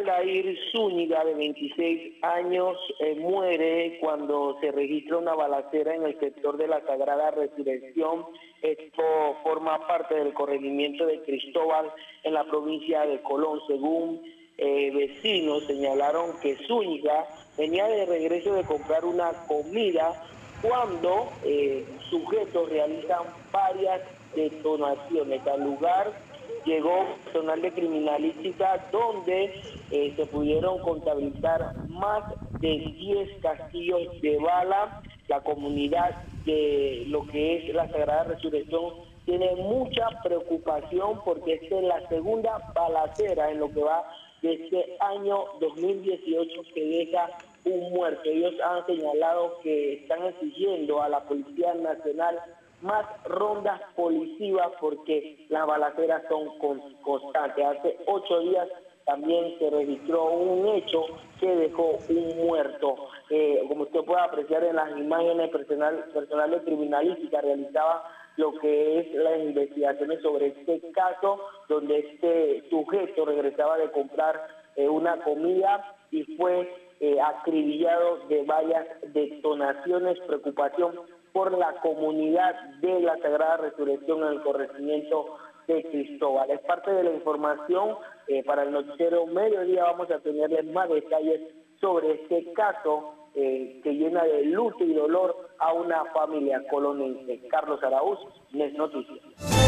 joven Dair Zúñiga, de 26 años, muere cuando se registra una balacera en el sector de la Sagrada Resurrección. Esto forma parte del corregimiento de Cristóbal en la provincia de Colón. Según vecinos, señalaron que Zúñiga venía de regreso de comprar una comida cuando sujetos realizan varias detonaciones. Al lugar llegó personal de criminalística, donde se pudieron contabilizar más de 10 castillos de bala. La comunidad de lo que es la Sagrada Resurrección tiene mucha preocupación porque esta es la segunda balacera en lo que va de este año 2018 que deja un muerto. Ellos han señalado que están exigiendo a la Policía Nacional más rondas policivas porque las balaceras son constantes. Hace 8 días también se registró un hecho que dejó un muerto. Como usted puede apreciar en las imágenes, personal de criminalística realizaba lo que es las investigaciones sobre este caso, donde este sujeto regresaba de comprar una comida y fue acribillado de varias detonaciones. Preocupación por la comunidad de la Sagrada Resurrección en el corregimiento de Cristóbal. Es parte de la información. Para el noticiero Mediodía vamos a tenerles más detalles sobre este caso que llena de luto y dolor a una familia colonense. Carlos Araúz, Nex Noticias.